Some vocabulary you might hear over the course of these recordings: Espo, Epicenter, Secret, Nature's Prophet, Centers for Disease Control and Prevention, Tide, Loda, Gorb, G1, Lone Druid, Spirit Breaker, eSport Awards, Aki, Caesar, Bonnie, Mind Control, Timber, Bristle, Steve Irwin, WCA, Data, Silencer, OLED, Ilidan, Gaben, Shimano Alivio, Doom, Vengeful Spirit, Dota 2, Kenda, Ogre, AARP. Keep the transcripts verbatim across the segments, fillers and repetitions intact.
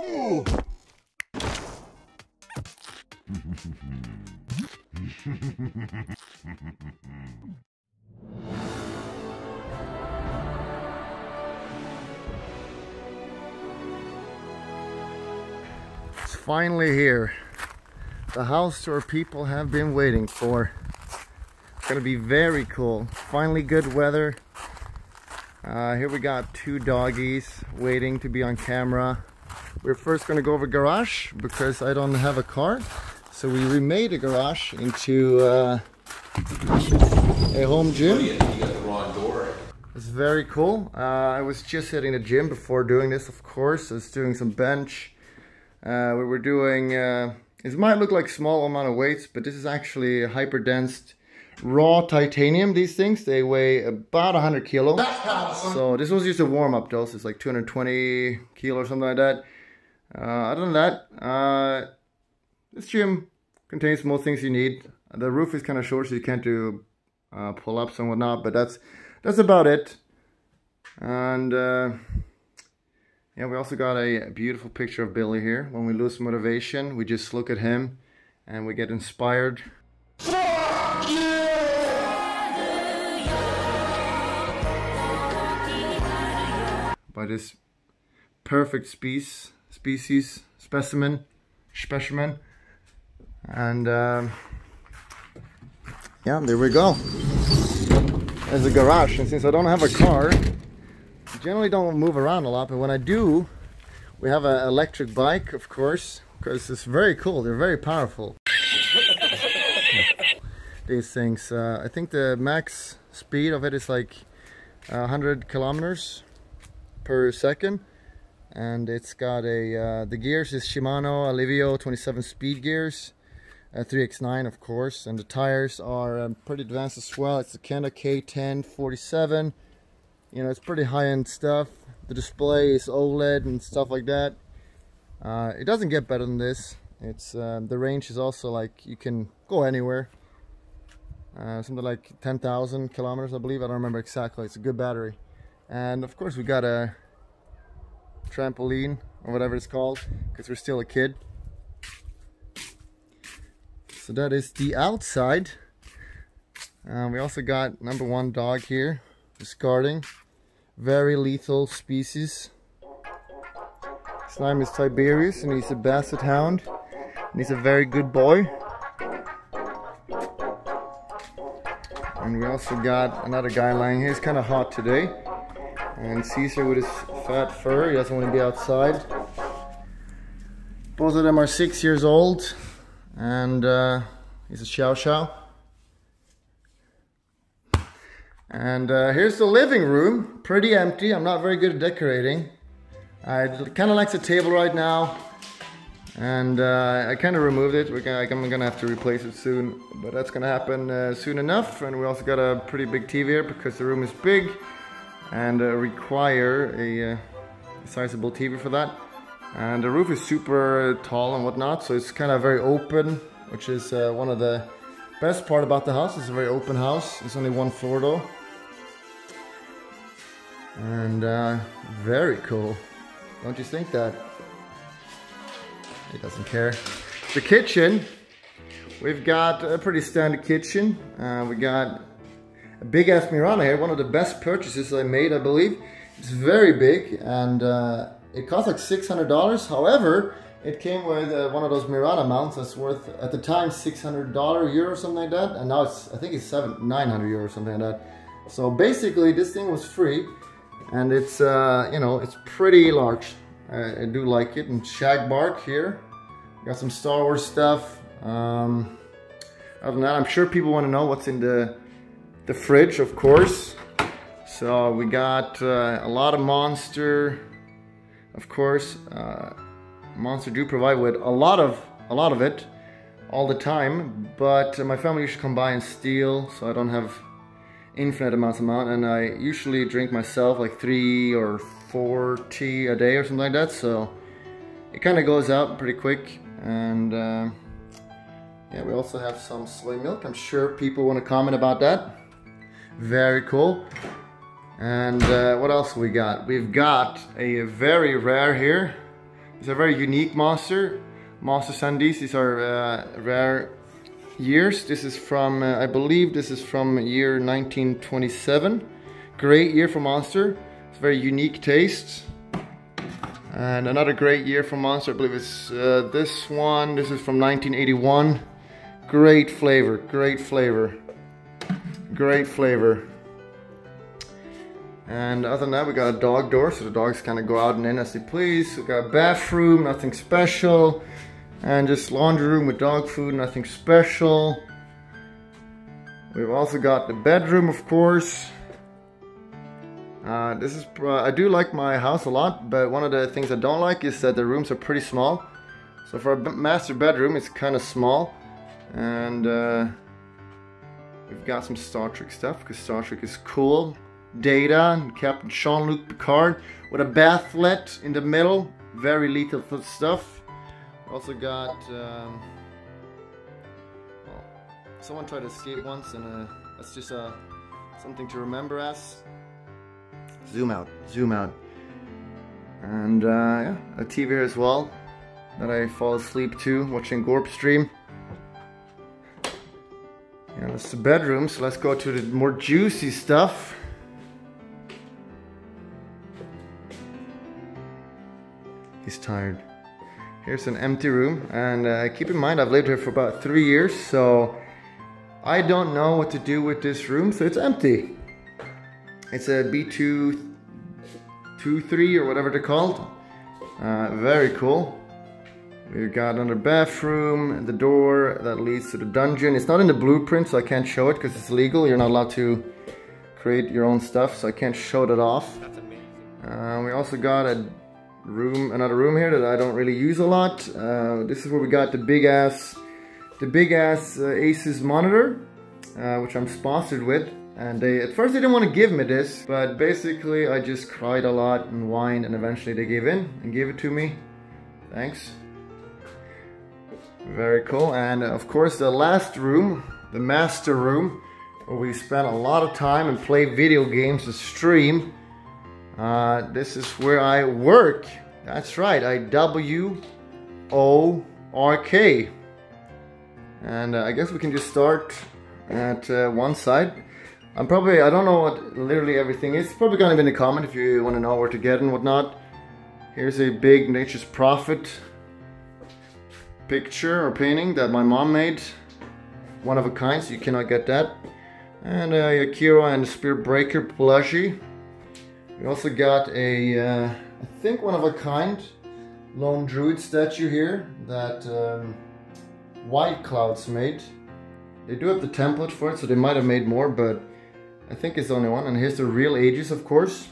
Ooh. It's finally here. The house our people have been waiting for. It's gonna be very cool. Finally good weather. Uh, here we got two doggies waiting to be on camera. We're first going to go over garage because I don't have a car, so we remade a garage into uh, a home gym. Oh, yeah, you got the wrong door. It's very cool. Uh, I was just hitting the gym before doing this, of course. I was doing some bench. Uh, we were doing, uh, it might look like small amount of weights, but this is actually hyper-densed raw titanium. These things, they weigh about one hundred kilo. That's awesome. So this was just a warm-up dose. It's like two hundred twenty kilo or something like that. Uh, other than that, uh, this gym contains most things you need. The roof is kind of short, so you can't do uh, pull-ups and whatnot, but that's that's about it. And uh, yeah, we also got a beautiful picture of Billy here. When we lose motivation, we just look at him and we get inspired. By this perfect species. Species, specimen, specimen, and um, yeah, there we go. There's a garage, and since I don't have a car, I generally don't move around a lot, but when I do, we have an electric bike, of course, because it's very cool, they're very powerful. These things, uh, I think the max speed of it is like one hundred kilometers per second. And it's got a, uh, the gears is Shimano Alivio twenty-seven speed gears, uh, three by nine of course, and the tires are um, pretty advanced as well. It's the Kenda K ten forty-seven, you know, it's pretty high-end stuff. The display is OLED and stuff like that. Uh, it doesn't get better than this. It's uh, the range is also like, you can go anywhere, uh, something like ten thousand kilometers I believe, I don't remember exactly. It's a good battery. And of course we got a trampoline or whatever it's called, because we're still a kid. So that is the outside. Uh, we also got number one dog here, discarding, very lethal species. His name is Tiberius and he's a basset hound and he's a very good boy. And we also got another guy lying here. He's kind of hot today. And Caesar with his fat fur, he doesn't want to be outside. Both of them are six years old, and uh, he's a Chow Chow. And uh, here's the living room, pretty empty. I'm not very good at decorating. I kind of like the table right now, and uh, I kind of removed it. We're gonna, I'm gonna have to replace it soon, but that's gonna happen uh, soon enough. And we also got a pretty big T V here because the room is big. And uh, require a uh, sizable T V for that. And the roof is super tall and whatnot, so it's kind of very open, which is uh, one of the best part about the house. It's a very open house. It's only one floor though. And uh, very cool. Don't you think that? It doesn't care. The kitchen. We've got a pretty standard kitchen. Uh, we got big ass Mirana here, one of the best purchases I made, I believe. It's very big and uh, it cost like six hundred dollars. However, it came with uh, one of those Mirana mounts that's worth, at the time, six hundred euro, something like that. And now it's, I think it's seven, nine hundred euro, something like that. So basically, this thing was free and it's, uh, you know, it's pretty large. I, I do like it. And shag bark here. Got some Star Wars stuff. Um, other than that, I'm sure people want to know what's in the The fridge, of course. So we got uh, a lot of Monster, of course. Uh, Monster do provide with a lot of a lot of it all the time, but my family usually come by and steal, so I don't have infinite amounts of amount, and I usually drink myself like three or four tea a day or something like that, so it kind of goes out pretty quick. And uh, yeah, we also have some soy milk. I'm sure people want to comment about that. Very cool. And uh, what else we got? We've got a very rare here. It's a very unique monster. Monster Sundees, these are uh, rare years. This is from, uh, I believe this is from year nineteen twenty-seven. Great year for Monster. It's very unique taste. And another great year for Monster, I believe it's uh, this one. This is from nineteen eighty-one. Great flavor, great flavor, great flavor. And other than that, we got a dog door, so the dogs kind of go out and in as they please. We got a bathroom, nothing special. And just laundry room with dog food, nothing special. We've also got the bedroom, of course. Uh, this is uh, I do like my house a lot, but one of the things I don't like is that the rooms are pretty small. So for a master bedroom, it's kind of small. And uh, we've got some Star Trek stuff, because Star Trek is cool. Data and Captain Jean-Luc Picard with a bathlet in the middle. Very lethal stuff. Also got um, well, someone tried to escape once, and uh, that's just uh, something to remember as. Zoom out, zoom out. And uh, yeah, a T V here as well that I fall asleep to watching Gorb stream. Yeah, that's the bedroom, so let's go to the more juicy stuff. He's tired. Here's an empty room, and uh, keep in mind I've lived here for about three years, so I don't know what to do with this room, so it's empty. It's a B two twenty-three or whatever they're called. Uh, very cool. We've got another bathroom, the door that leads to the dungeon. It's not in the blueprint, so I can't show it because it's illegal. You're not allowed to create your own stuff, so I can't show that off. That's amazing. Uh, we also got a room, another room here that I don't really use a lot. Uh, this is where we got the big ass, the big ass uh, Asus monitor, uh, which I'm sponsored with. And they, at first they didn't want to give me this, but basically I just cried a lot and whined, and eventually they gave in and gave it to me. Thanks. Very cool. And of course the last room, the master room, where we spent a lot of time and play video games and stream. Uh, this is where I work. That's right, I W O R K. And uh, I guess we can just start at uh, one side. I'm probably, I don't know what literally everything is. It's probably gonna be in the comment if you want to know where to get and whatnot. Here's a big Nature's Prophet picture or painting that my mom made. One of a kind, so you cannot get that. And a uh, Akira and Spirit Breaker plushie. We also got a, uh, I think one of a kind, Lone Druid statue here that um, White Clouds made. They do have the template for it, so they might have made more, but I think it's the only one. And here's the real Aegis, of course.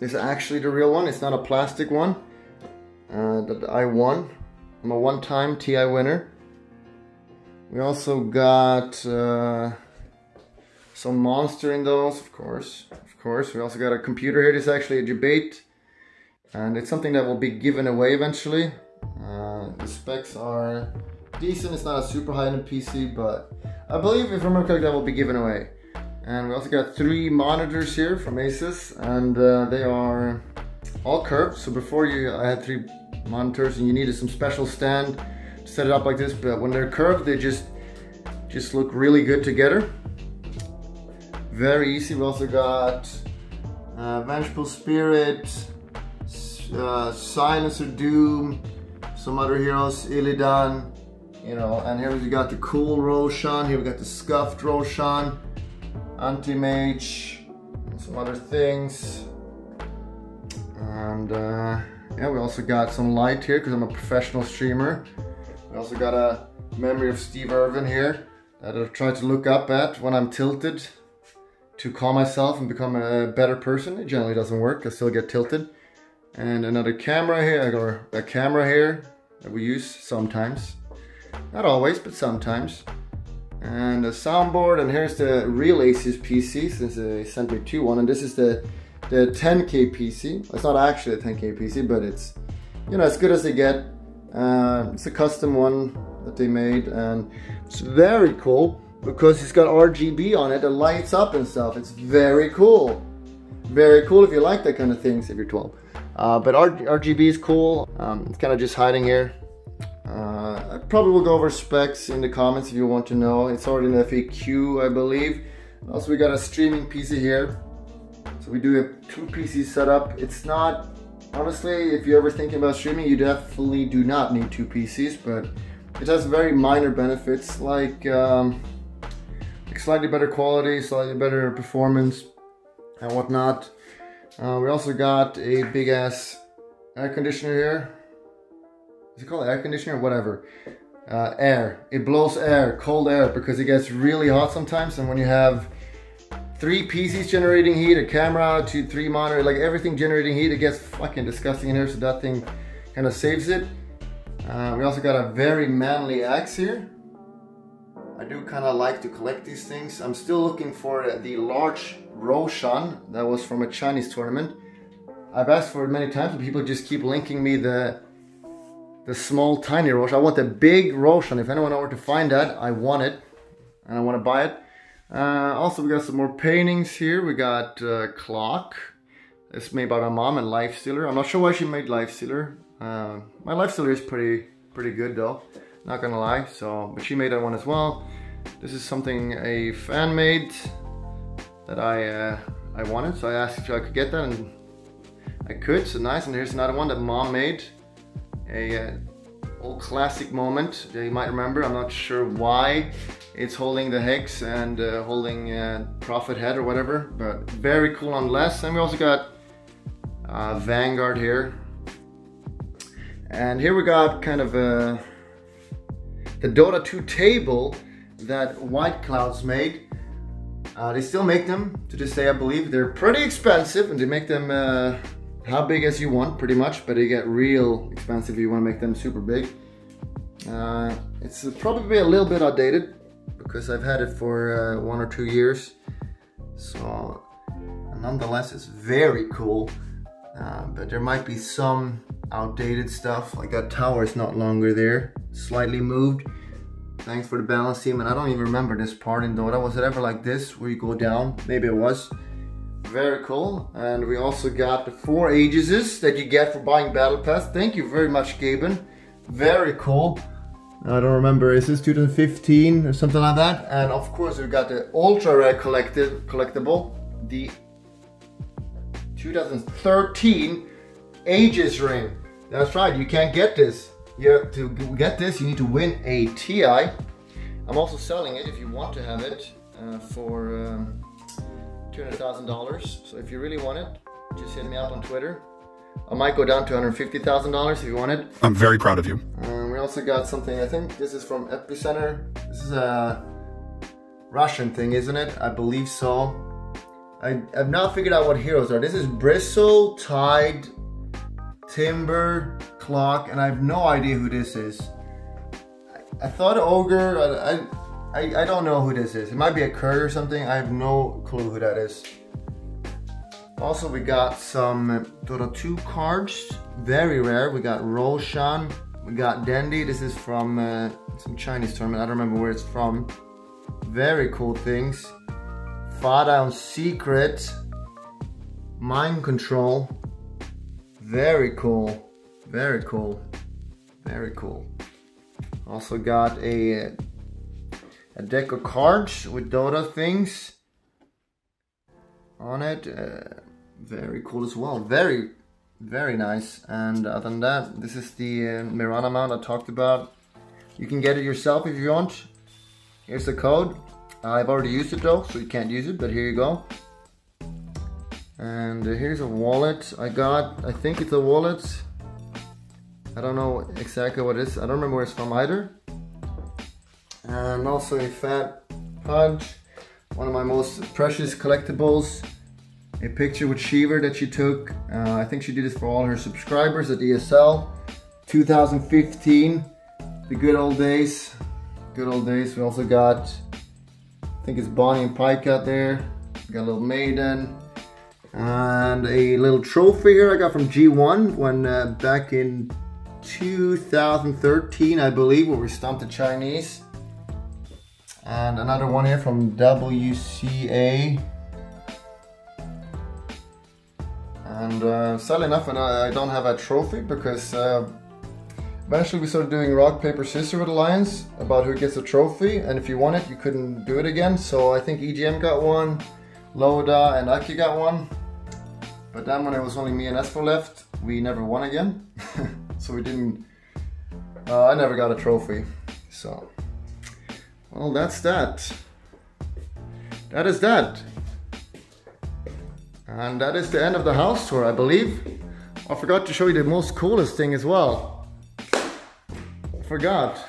It's actually the real one. It's not a plastic one uh, that I won. I'm a one-time T I winner. We also got uh, some monster in those, of course. Of course. We also got a computer here. This is actually a debate, and it's something that will be given away eventually. Uh, the specs are decent. It's not a super high-end P C, but I believe if I remember correctly, that will be given away. And we also got three monitors here from Asus, and uh, they are all curved. So before you, I had three monitors, and you needed some special stand to set it up like this. But when they're curved, they just just look really good together. Very easy. We also got uh, Vengeful Spirit, uh, Silencer, Doom, some other heroes, Ilidan. You know, and here we got the cool Roshan, here we got the scuffed Roshan, Anti Mage, and some other things. And uh, yeah, we also got some light here because I'm a professional streamer. We also got a memory of Steve Irwin here that I've tried to look up at when I'm tilted to calm myself and become a better person. It generally doesn't work, I still get tilted. And another camera here, or a camera here that we use sometimes. Not always, but sometimes. And a soundboard, and here's the real Asus P C, since they sent me two one, and this is the, the ten K P C. It's not actually a ten K P C, but it's, you know, as good as they get. Uh, it's a custom one that they made, and it's very cool, because it's got R G B on it that lights up and stuff. It's very cool. Very cool if you like that kind of things, if you're twelve. Uh, but R G B is cool. Um, it's kind of just hiding here. Uh, I probably will go over specs in the comments if you want to know. It's already an F A Q, I believe. Also, we got a streaming P C here. So we do a two P C setup. It's not, honestly, if you're ever thinking about streaming, you definitely do not need two P Cs, but it has very minor benefits, like um, slightly better quality, slightly better performance, and whatnot. Uh, we also got a big ass air conditioner here. Is it called air conditioner? Whatever. Uh, air. It blows air, cold air, because it gets really hot sometimes. And when you have three P Cs generating heat, a camera, two, three monitor, like everything generating heat, it gets fucking disgusting in here. So that thing kind of saves it. Uh, we also got a very manly axe here. I do kind of like to collect these things. I'm still looking for the large Roshan that was from a Chinese tournament. I've asked for it many times, but people just keep linking me the the small tiny Roshan. I want the big Roshan. If anyone know where to find that, I want it and I want to buy it. Uh, also, we got some more paintings here. We got uh, Clock. It's made by my mom, and Lifestealer. I'm not sure why she made Lifestealer. Uh, my Lifestealer is pretty pretty good though. Not gonna lie, so, but she made that one as well. This is something a fan made that I uh, I wanted, so I asked if I could get that, and I could. So nice. And here's another one that mom made, a uh, old classic moment that you might remember. I'm not sure why it's holding the hex and uh, holding uh, Prophet head or whatever, but very cool nonetheless. And we also got uh, Vanguard here, and here we got kind of a. Uh, The Dota two table that White Clouds made. Uh, they still make them to this day, I believe. They're pretty expensive, and they make them uh, how big as you want, pretty much, but they get real expensive if you want to make them super big. Uh, it's probably a little bit outdated because I've had it for uh, one or two years. So nonetheless, it's very cool, uh, but there might be some outdated stuff. Like that tower is not longer there. Slightly moved. Thanks for the balance team. And I don't even remember this part in Dota. Was it ever like this where you go down? Maybe it was. Very cool. And we also got the four Aegises that you get for buying battle pass. Thank you very much, Gaben. Very cool. I don't remember, is this two thousand fifteen or something like that? And of course we got the ultra rare collectible, the two thousand thirteen Aegis ring. That's right, you can't get this. Yeah, to get this, you need to win a T I. I'm also selling it if you want to have it uh, for um, two hundred thousand dollars. So if you really want it, just hit me up on Twitter. I might go down to one hundred fifty thousand dollars if you want it. I'm very proud of you. Um, we also got something, I think this is from Epicenter. This is a Russian thing, isn't it? I believe so. I, I've not figured out what heroes are. This is Bristle, Tide, Timber, Clock, and I have no idea who this is. I, I thought Ogre, I, I I don't know who this is. It might be a Kurd or something. I have no clue who that is. Also, we got some Dota two cards, very rare. We got Roshan, we got Dendi. This is from uh, some Chinese tournament. I don't remember where it's from. Very cool things. Far Down Secret, Mind Control. Very cool, very cool, very cool. Also got a a deck of cards with Dota things on it. Uh, very cool as well. Very, very nice. And other than that, this is the uh, Mirana mount I talked about. You can get it yourself if you want. Here's the code. I've already used it though, so you can't use it. But here you go. And here's a wallet I got. I think it's a wallet. I don't know exactly what it is. I don't remember where it's from either. And also a fat punch, one of my most precious collectibles. A picture with Shiver that she took. Uh, I think she did this for all her subscribers at E S L. two thousand fifteen, the good old days. Good old days. We also got, I think it's Bonnie and Pike out there. We got a little maiden. And a little trophy here I got from G one when uh, back in two thousand thirteen, I believe, where we stomped the Chinese. And another one here from W C A. And uh, sadly enough, and I, I don't have a trophy because uh, eventually we started doing rock, paper, scissors with Alliance about who gets a trophy, and if you won it, you couldn't do it again. So I think E G M got one, Loda and Aki got one. But then when it was only me and Espo left, we never won again. So we didn't, uh, I never got a trophy. So, well, that's that. That is that. And that is the end of the house tour, I believe. I forgot to show you the most coolest thing as well. I forgot.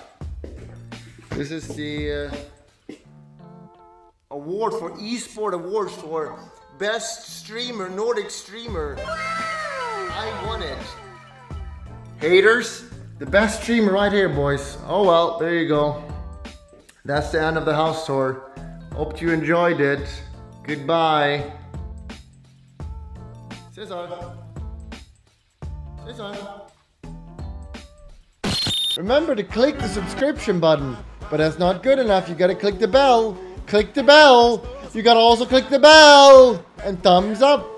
This is the uh, award for eSport Awards for Best Streamer, Nordic Streamer. I won it. Haters, the best streamer right here, boys. Oh well, there you go. That's the end of the house tour. Hope you enjoyed it. Goodbye. Caesar. Caesar. Remember to click the subscription button, but that's not good enough. You gotta click the bell. Click the bell. You gotta also click the bell and thumbs up.